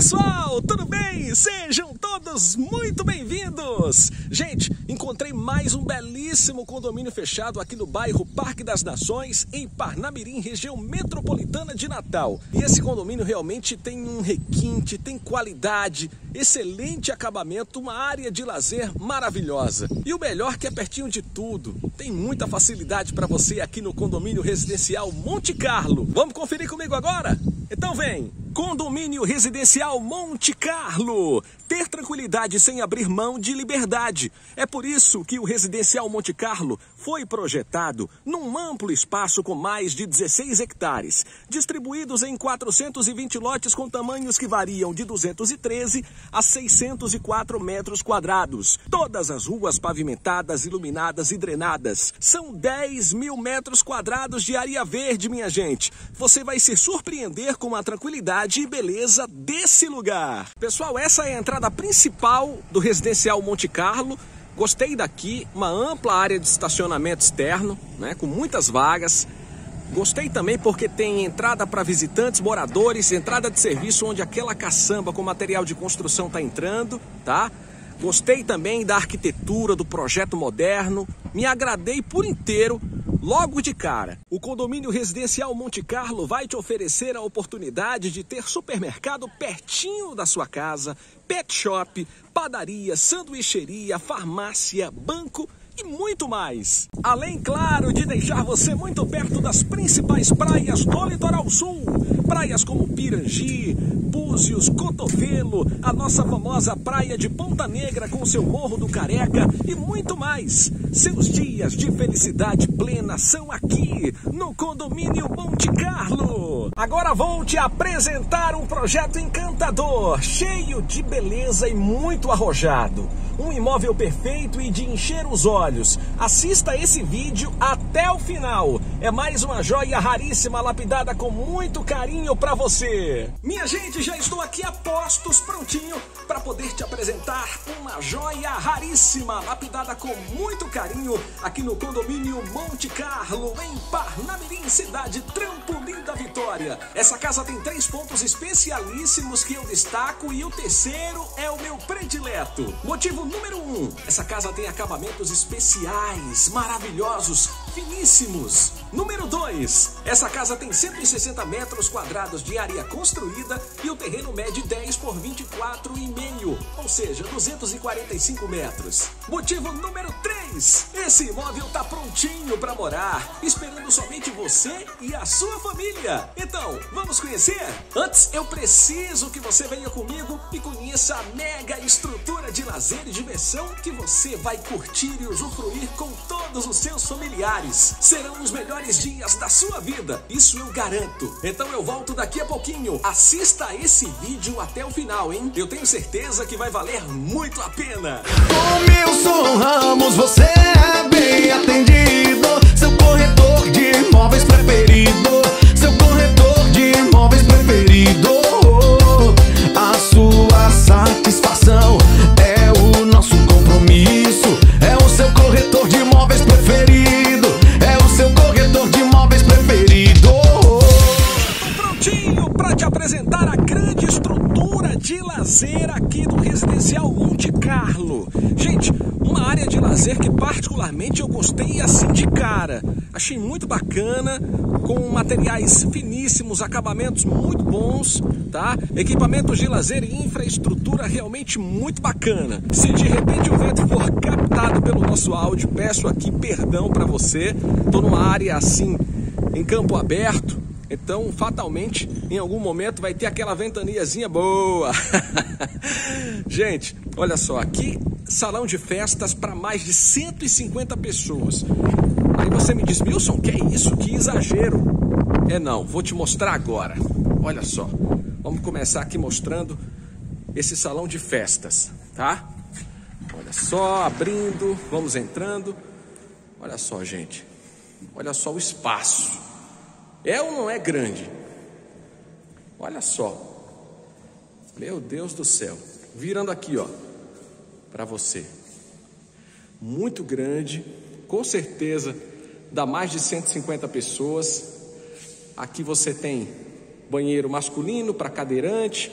pessoal, tudo bem? Sejam todos muito bem-vindos! Gente, encontrei mais um belíssimo condomínio fechado aqui no bairro Parque das Nações, em Parnamirim, região metropolitana de Natal. E esse condomínio realmente tem um requinte, tem qualidade, excelente acabamento, uma área de lazer maravilhosa. E o melhor que é pertinho de tudo, tem muita facilidade para você aqui no condomínio residencial Monte Carlo. Vamos conferir comigo agora? Então vem! Condomínio Residencial Monte Carlo. Ter tranquilidade sem abrir mão de liberdade. É por isso que o Residencial Monte Carlo foi projetado num amplo espaço com mais de 16 hectares, distribuídos em 420 lotes com tamanhos que variam de 213 a 604 metros quadrados. Todas as ruas pavimentadas, iluminadas e drenadas. São 10 mil metros quadrados de área verde, minha gente. Você vai se surpreender com a tranquilidade e beleza desse lugar. Pessoal, essa é a entrada principal do Residencial Monte Carlo. Gostei daqui, uma ampla área de estacionamento externo, né, com muitas vagas. Gostei também porque tem entrada para visitantes, moradores, entrada de serviço onde aquela caçamba com material de construção está entrando, tá? Gostei também da arquitetura, do projeto moderno. Me agradei por inteiro. Logo de cara, o condomínio residencial Monte Carlo vai te oferecer a oportunidade de ter supermercado pertinho da sua casa, pet shop, padaria, sanduicheria, farmácia, banco e muito mais. Além, claro, de deixar você muito perto das principais praias do litoral sul. Praias como Pirangi, Búzios, Cotovelo, a nossa famosa praia de Ponta Negra com seu Morro do Careca e muito mais. Seus dias de felicidade plena são aqui, no condomínio Monte Carlo. Agora vou te apresentar um projeto encantador, cheio de beleza e muito arrojado. Um imóvel perfeito e de encher os olhos. Assista esse vídeo até o final. É mais uma joia raríssima lapidada com muito carinho para você. Minha gente, já estou aqui a postos, prontinho para poder te apresentar uma joia raríssima lapidada com muito carinho aqui no condomínio Monte Carlo, em Parnamirim, cidade Trampolim da Vitória. Essa casa tem três pontos especialíssimos que eu destaco e o terceiro é o meu predileto. Motivo número um, essa casa tem acabamentos especiais, maravilhosos, finíssimos. Número 2, essa casa tem 160 metros quadrados de área construída e o terreno mede 10 por 24,5, ou seja, 245 metros. Motivo número 3, esse imóvel tá prontinho para morar, esperando somente você e a sua família. Então, vamos conhecer? Antes, eu preciso que você venha comigo e conheça a mega estrutura de lazer e diversão que você vai curtir e usufruir com todos os seus familiares. Serão os melhores dias da sua vida, isso eu garanto. Então eu volto daqui a pouquinho. Assista esse vídeo até o final, hein? Eu tenho certeza que vai valer muito a pena. Com Milson Ramos, você é bem atendido. Seu corretor de imóveis preferido. Seu corretor de imóveis preferido. A sua satisfação é o nosso compromisso. É o seu corretor de imóveis preferido. Apresentar a grande estrutura de lazer aqui do Residencial Monte Carlo. Gente, uma área de lazer que particularmente eu gostei assim de cara. Achei muito bacana, com materiais finíssimos, acabamentos muito bons, tá? Equipamentos de lazer e infraestrutura realmente muito bacana. Se de repente o vento for captado pelo nosso áudio, peço aqui perdão para você. Tô numa área assim, em campo aberto. Então, fatalmente, em algum momento vai ter aquela ventaniazinha boa. Gente, olha só, aqui salão de festas para mais de 150 pessoas. Aí você me diz, Milson, que é isso? Que exagero. É não, vou te mostrar agora. Olha só, vamos começar aqui mostrando esse salão de festas, tá? Olha só, abrindo, vamos entrando. Olha só, gente, olha só o espaço. É ou não é grande? Olha só. Meu Deus do céu. Virando aqui, ó, para você. Muito grande. Com certeza dá mais de 150 pessoas. Aqui você tem banheiro masculino para cadeirante,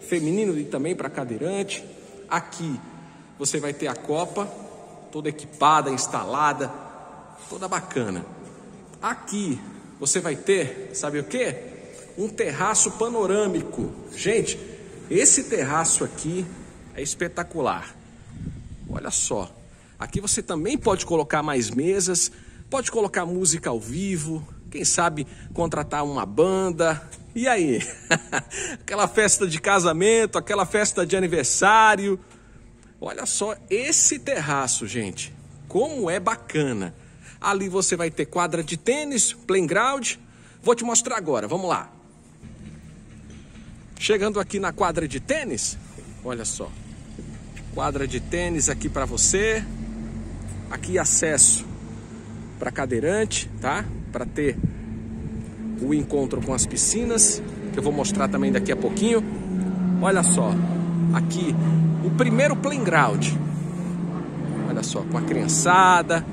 feminino e também para cadeirante. Aqui você vai ter a copa toda equipada, instalada, toda bacana. Aqui você vai ter, sabe o quê? Um terraço panorâmico. Gente, esse terraço aqui é espetacular. Olha só. Aqui você também pode colocar mais mesas, pode colocar música ao vivo, quem sabe contratar uma banda. E aí? Aquela festa de casamento, aquela festa de aniversário. Olha só esse terraço, gente. Como é bacana. Ali você vai ter quadra de tênis, playground. Vou te mostrar agora, vamos lá. Chegando aqui na quadra de tênis, olha só. Quadra de tênis aqui para você. Aqui acesso para cadeirante, tá? Para ter o encontro com as piscinas, que eu vou mostrar também daqui a pouquinho. Olha só, aqui o primeiro playground. Olha só, com a criançada,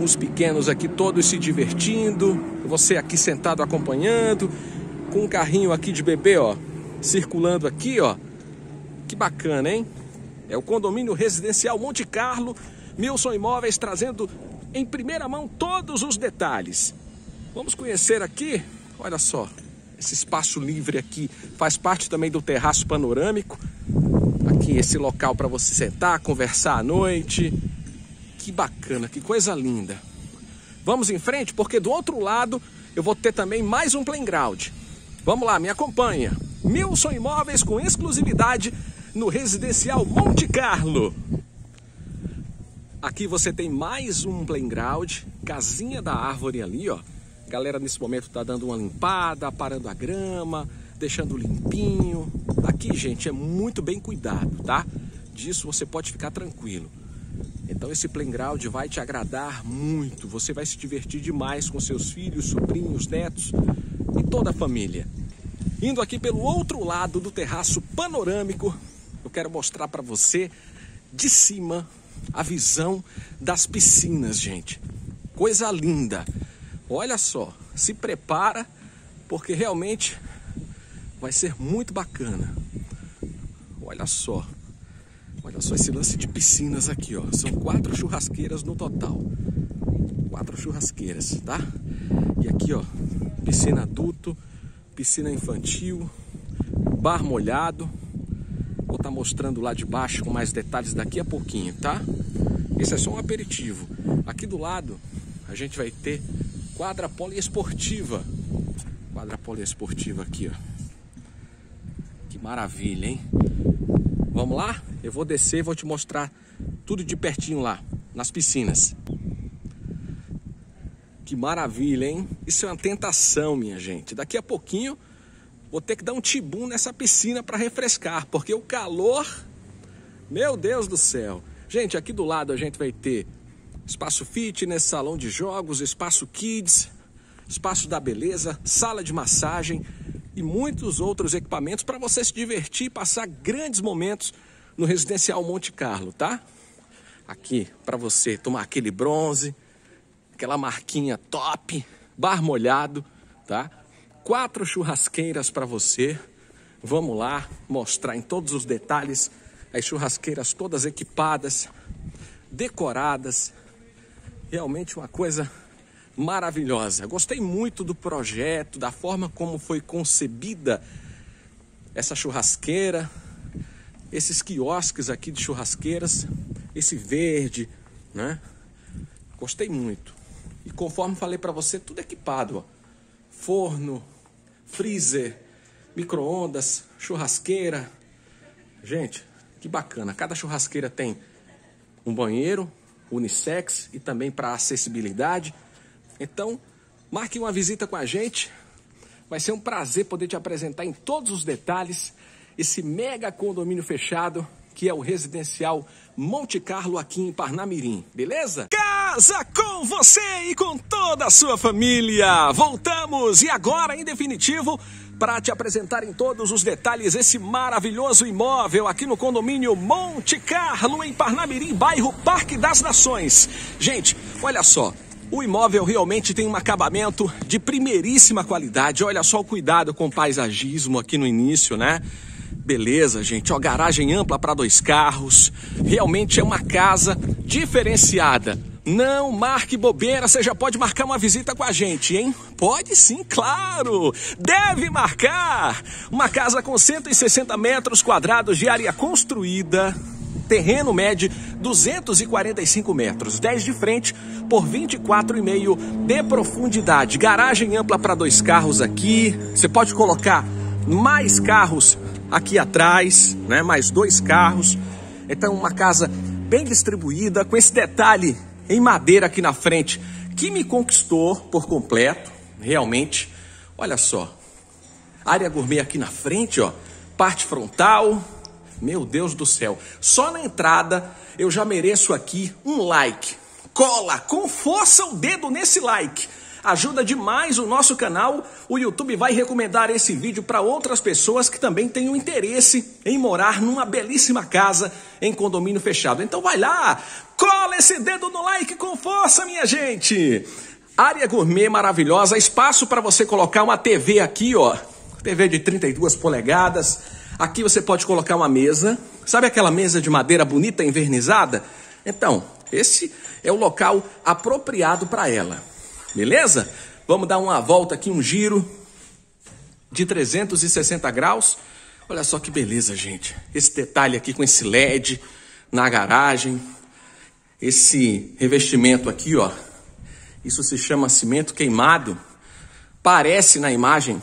os pequenos aqui todos se divertindo, você aqui sentado acompanhando, com um carrinho aqui de bebê, ó, circulando aqui, ó. Que bacana, hein? É o condomínio residencial Monte Carlo, Milson Imóveis, trazendo em primeira mão todos os detalhes. Vamos conhecer aqui, olha só, esse espaço livre aqui faz parte também do terraço panorâmico. Aqui esse local para você sentar, conversar à noite. Que bacana, que coisa linda. Vamos em frente, porque do outro lado eu vou ter também mais um playground. Vamos lá, me acompanha. Milson Imóveis com exclusividade no residencial Monte Carlo. Aqui você tem mais um playground, casinha da árvore ali, ó. Galera, nesse momento tá dando uma limpada, parando a grama, deixando limpinho. Aqui, gente, é muito bem cuidado, tá? Disso você pode ficar tranquilo. Então esse playground vai te agradar muito. Você vai se divertir demais com seus filhos, sobrinhos, netos e toda a família. Indo aqui pelo outro lado do terraço panorâmico, eu quero mostrar para você de cima a visão das piscinas, gente. Coisa linda. Olha só, se prepara, porque realmente vai ser muito bacana. Olha só esse lance de piscinas aqui, ó. São 4 churrasqueiras no total. 4 churrasqueiras, tá? E aqui, ó, piscina adulto, piscina infantil, bar molhado. Vou estar mostrando lá de baixo com mais detalhes daqui a pouquinho, tá? Esse é só um aperitivo. Aqui do lado a gente vai ter quadra poliesportiva. Quadra poliesportiva aqui, ó. Que maravilha, hein? Vamos lá? Eu vou descer e vou te mostrar tudo de pertinho lá, nas piscinas. Que maravilha, hein? Isso é uma tentação, minha gente. Daqui a pouquinho vou ter que dar um tibum nessa piscina para refrescar, porque o calor, meu Deus do céu. Gente, aqui do lado a gente vai ter espaço fitness, salão de jogos, espaço kids, espaço da beleza, sala de massagem e muitos outros equipamentos para você se divertir e passar grandes momentos no residencial Monte Carlo, tá? Aqui para você tomar aquele bronze, aquela marquinha top, bar molhado, tá? 4 churrasqueiras para você. Vamos lá mostrar em todos os detalhes as churrasqueiras todas equipadas, decoradas. Realmente uma coisa maravilhosa. Gostei muito do projeto, da forma como foi concebida essa churrasqueira, esses quiosques aqui de churrasqueiras, esse verde, né? Gostei muito. E conforme falei para você, tudo equipado, ó. Forno, freezer, micro-ondas, churrasqueira. Gente, que bacana. Cada churrasqueira tem um banheiro unissex e também para acessibilidade. Então, marque uma visita com a gente. Vai ser um prazer poder te apresentar em todos os detalhes esse mega condomínio fechado, que é o residencial Monte Carlo aqui em Parnamirim, beleza? Casa com você e com toda a sua família! Voltamos e agora, em definitivo, para te apresentar em todos os detalhes esse maravilhoso imóvel aqui no condomínio Monte Carlo, em Parnamirim, bairro Parque das Nações. Gente, olha só, o imóvel realmente tem um acabamento de primeiríssima qualidade. Olha só o cuidado com o paisagismo aqui no início, né? Beleza, gente, ó, garagem ampla para 2 carros. Realmente é uma casa diferenciada. Não marque bobeira, você já pode marcar uma visita com a gente, hein? Pode sim, claro! Deve marcar! Uma casa com 160 metros quadrados de área construída. Terreno mede 245 metros, 10 de frente por 24,5 de profundidade. Garagem ampla para 2 carros aqui. Você pode colocar mais carros aqui atrás, né? Mais 2 carros. Então, uma casa bem distribuída, com esse detalhe em madeira aqui na frente, que me conquistou por completo, realmente. Olha só, área gourmet aqui na frente, ó, parte frontal, meu Deus do céu. Só na entrada eu já mereço aqui um like. Cola com força o dedo nesse like. Ajuda demais o nosso canal. O YouTube vai recomendar esse vídeo para outras pessoas que também têm um interesse em morar numa belíssima casa em condomínio fechado. Então vai lá, cola esse dedo no like com força, minha gente. Área gourmet maravilhosa, espaço para você colocar uma TV aqui, ó. TV de 32 polegadas. Aqui você pode colocar uma mesa. Sabe aquela mesa de madeira bonita, envernizada? Então, esse é o local apropriado para ela. Beleza? Vamos dar uma volta aqui, um giro de 360 graus. Olha só que beleza, gente. Esse detalhe aqui com esse LED na garagem. Esse revestimento aqui, ó. Isso se chama cimento queimado. Parece na imagem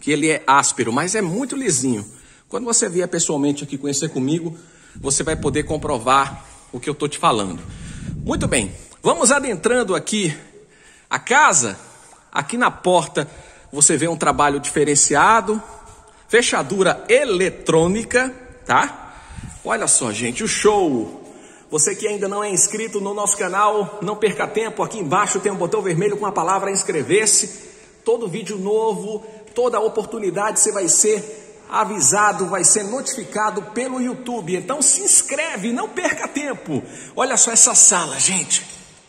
que ele é áspero, mas é muito lisinho. Quando você vier pessoalmente aqui conhecer comigo, você vai poder comprovar o que eu tô te falando. Muito bem. Vamos adentrando aqui a casa. Aqui na porta você vê um trabalho diferenciado, fechadura eletrônica, tá? Olha só, gente, o show! Você que ainda não é inscrito no nosso canal, não perca tempo, aqui embaixo tem um botão vermelho com a palavra inscrever-se. Todo vídeo novo, toda oportunidade você vai ser avisado, vai ser notificado pelo YouTube. Então se inscreve, não perca tempo. Olha só essa sala, gente.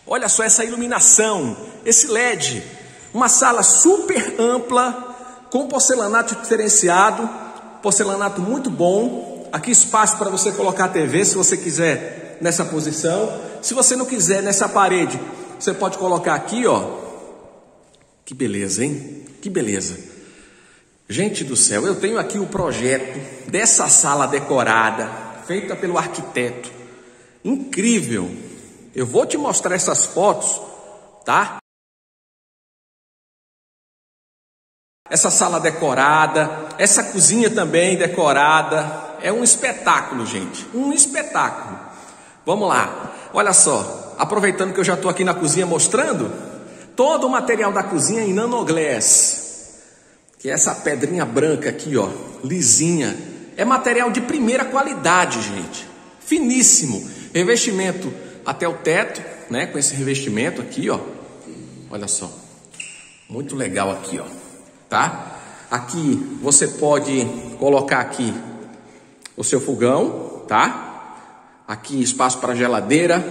Olha só essa iluminação, esse LED, uma sala super ampla, com porcelanato diferenciado, porcelanato muito bom, aqui espaço para você colocar a TV, se você quiser nessa posição, se você não quiser nessa parede, você pode colocar aqui, ó, que beleza, hein, que beleza, gente do céu, eu tenho aqui o projeto dessa sala decorada, feita pelo arquiteto, incrível. Eu vou te mostrar essas fotos, tá? Essa sala decorada, essa cozinha também decorada. É um espetáculo, gente. Um espetáculo. Vamos lá. Olha só. Aproveitando que eu já estou aqui na cozinha mostrando, todo o material da cozinha em nanoglass. Que é essa pedrinha branca aqui, ó. Lisinha. É material de primeira qualidade, gente. Finíssimo. Revestimento até o teto, né, com esse revestimento aqui, ó, olha só, muito legal aqui, ó, tá? Aqui você pode colocar aqui o seu fogão, tá? Aqui espaço para geladeira,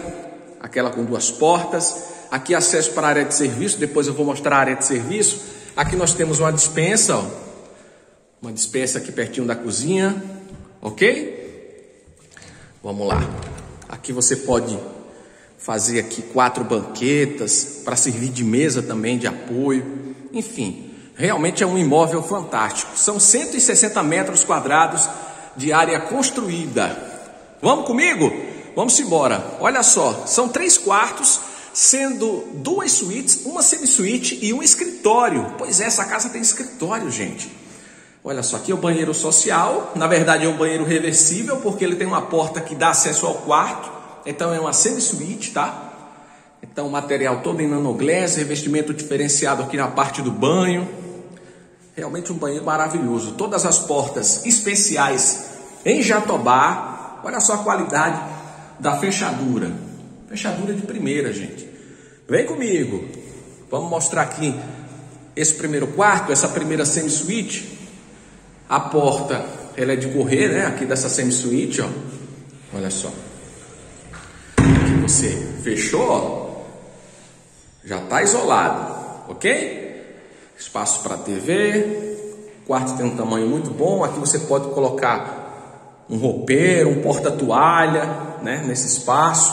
aquela com 2 portas, aqui acesso para a área de serviço, depois eu vou mostrar a área de serviço, aqui nós temos uma dispensa, ó, uma dispensa aqui pertinho da cozinha, ok? Vamos lá, aqui você pode fazer aqui 4 banquetas, para servir de mesa também, de apoio, enfim, realmente é um imóvel fantástico, são 160 metros quadrados de área construída. Vamos comigo? Vamos embora. Olha só, são 3 quartos, sendo 2 suítes, uma semi-suíte e um escritório, pois é, essa casa tem escritório, gente. Olha só, aqui é o banheiro social, na verdade é um banheiro reversível, porque ele tem uma porta que dá acesso ao quarto. Então, é uma semi-suíte, tá? Então, material todo em nanoglass, revestimento diferenciado aqui na parte do banho. Realmente um banheiro maravilhoso. Todas as portas especiais em Jatobá. Olha só a qualidade da fechadura. Fechadura de primeira, gente. Vem comigo. Vamos mostrar aqui esse primeiro quarto, essa primeira semi-suíte. A porta, ela é de correr, né? Aqui dessa semi-suíte, ó. Olha só. Você fechou, ó, já está isolado, ok? Espaço para TV, O quarto tem um tamanho muito bom. Aqui você pode colocar um roupeiro, um porta-toalha, né, nesse espaço.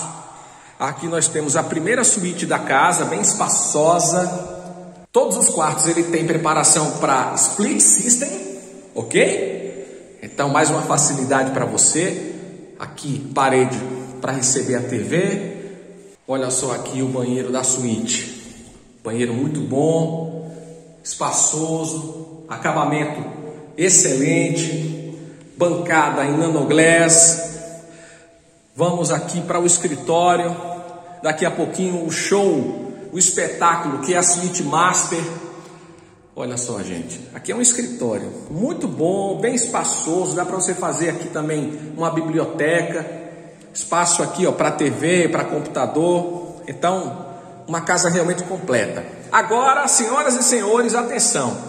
Aqui nós temos a primeira suíte da casa, bem espaçosa. Todos os quartos ele tem preparação para split system, ok? Então mais uma facilidade para você. Aqui parede para receber a TV. Olha só aqui o banheiro da suíte. Banheiro muito bom, espaçoso, acabamento excelente, bancada em nanoglass. Vamos aqui para o escritório. Daqui a pouquinho o show, o espetáculo que é a suíte master. Olha só, gente, aqui é um escritório muito bom, bem espaçoso. Dá para você fazer aqui também uma biblioteca, espaço aqui, ó, para TV, para computador. Então, uma casa realmente completa. Agora, senhoras e senhores, atenção,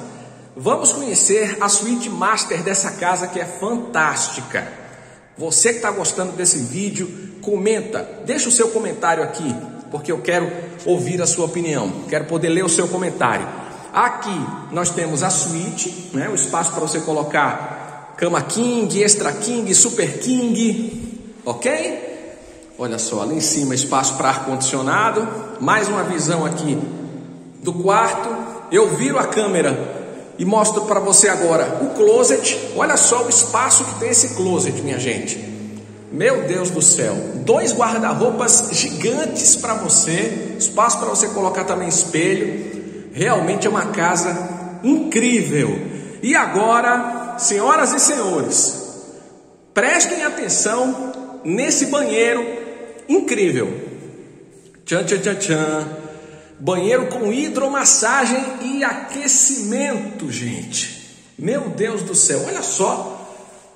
vamos conhecer a suíte master dessa casa, que é fantástica. Você que está gostando desse vídeo, comenta, deixa o seu comentário aqui, porque eu quero ouvir a sua opinião, quero poder ler o seu comentário. Aqui nós temos a suíte, né? O espaço para você colocar cama king, extra king, super king, ok? Olha só, ali em cima espaço para ar-condicionado, mais uma visão aqui do quarto. Eu viro a câmera e mostro para você agora o closet. Olha só o espaço que tem esse closet, minha gente. Meu Deus do céu, dois guarda-roupas gigantes para você, espaço para você colocar também espelho. Realmente é uma casa incrível. E agora, senhoras e senhores, prestem atenção nesse banheiro incrível. Tchan, tchan, tchan, tchan. Banheiro com hidromassagem e aquecimento, gente. Meu Deus do céu, olha só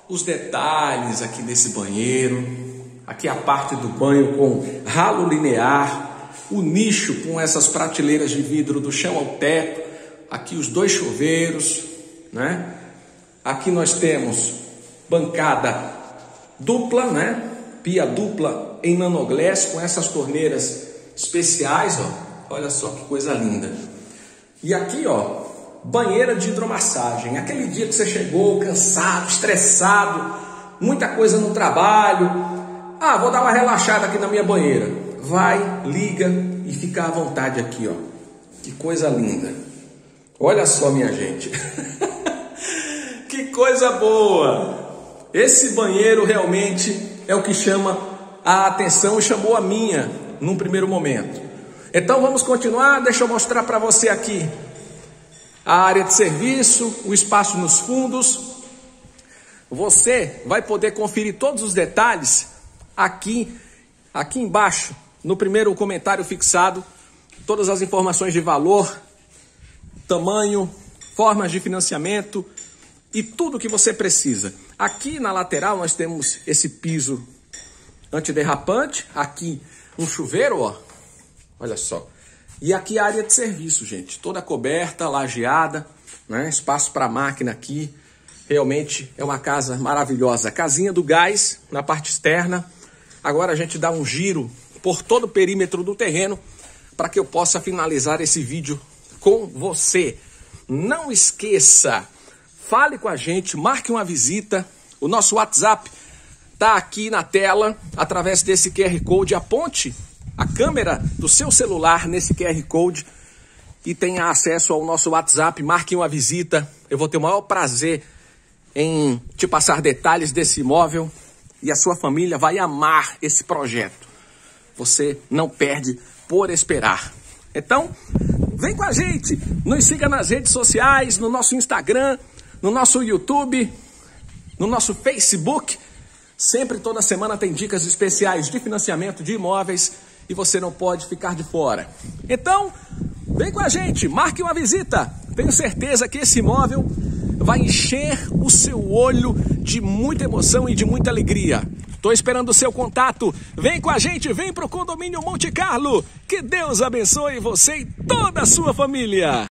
os detalhes aqui desse banheiro. Aqui a parte do banho com ralo linear, o nicho com essas prateleiras de vidro do chão ao teto, aqui os dois chuveiros, né? Aqui nós temos bancada dupla, né? Pia dupla em nanoglass com essas torneiras especiais, ó. Olha só que coisa linda. E aqui, ó, banheira de hidromassagem. Aquele dia que você chegou cansado, estressado, muita coisa no trabalho, ah, vou dar uma relaxada aqui na minha banheira, vai, liga e fica à vontade aqui, ó. Que coisa linda. Olha só, minha gente. Que coisa boa. Esse banheiro realmente é o que chama a atenção e chamou a minha num primeiro momento. Então vamos continuar. Deixa eu mostrar para você aqui a área de serviço, o espaço nos fundos. Você vai poder conferir todos os detalhes aqui embaixo, no primeiro comentário fixado, todas as informações de valor, tamanho, formas de financiamento e tudo que você precisa. Aqui na lateral nós temos esse piso antiderrapante, aqui um chuveiro, ó. Olha só. E aqui a área de serviço, gente, toda coberta, lajeada, né? Espaço para máquina aqui. Realmente é uma casa maravilhosa. Casinha do gás na parte externa. Agora a gente dá um giro por todo o perímetro do terreno para que eu possa finalizar esse vídeo com você. Não esqueça, fale com a gente, marque uma visita. O nosso WhatsApp está aqui na tela, através desse QR Code. Aponte a câmera do seu celular nesse QR Code e tenha acesso ao nosso WhatsApp. Marque uma visita. Eu vou ter o maior prazer em te passar detalhes desse imóvel e a sua família vai amar esse projeto. Você não perde por esperar. Então, vem com a gente. Nos siga nas redes sociais, no nosso Instagram, no nosso YouTube, no nosso Facebook. Sempre, toda semana, tem dicas especiais de financiamento de imóveis e você não pode ficar de fora. Então, vem com a gente, marque uma visita. Tenho certeza que esse imóvel vai encher o seu olho de muita emoção e de muita alegria. Estou esperando o seu contato. Vem com a gente, vem para o condomínio Monte Carlo. Que Deus abençoe você e toda a sua família.